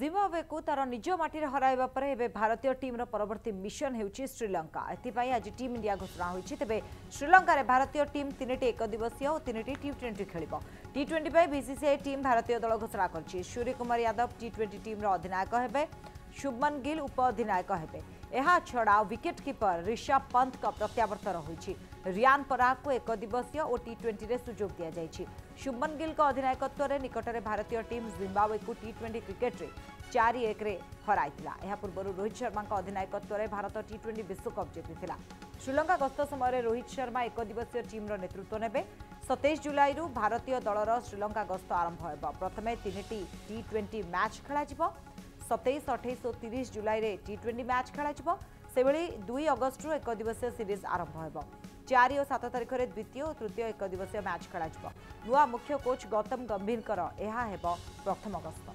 Zimbabwe को तार निज माटी हराइबा पर एबे भारतीय टीम परवर्ती मिशन हेउची श्रीलंका। एथिपाई आज टीम इंडिया घोषणा होईची। तबे श्रीलंका रे भारतीय टीम 3टी एकदिवसीय और 3टी टी20 खेलिबो। टी20 पे बीसीसीआई टीम भारतीय दल घोषणा करची। सूर्य कुमार यादव टी20 टीम रो अधिनायक हेबे, शुभमन गिल उप अधिनायक हेबे। एहा छड़ा विकेट कीपर ऋषभ पंत का प्रत्यावर्तन होईची। रियान पराग को एकदिवसीय और टी20 रे सुयोग दिया जायछि। शुभमन गिल का अधिनायकत्व रे निकटरे भारतीय टीम जिम्बाब्वे को टी20 क्रिकेट रे 4-1 रे हराइतिला। एहा पूर्व रोहित शर्मा का अधिनायकत्व रे भारत टी20 विश्वकप जितिथिला। श्रीलंका गस्त समय रोहित शर्मा एकदिवसीय टीम रो नेतृत्व नेबे। 27 जुलाई रु भारतीय दलर श्रीलंका गस्त आरंभ होइबो। प्रथमे 3टी टी20 मैच खेलाजिबो। 27, 28 और 30 जुलाई टी20 मैच खेल से भली 2 अगस्ट रु एकदिवसीय सीरीज आरंभ हो। 4 और 7 तारीख में द्वितीय और तृतीय एकदिवसीय मैच खेल। नुआ मुख्य कोच गौतम गंभीर यह प्रथम गस्त।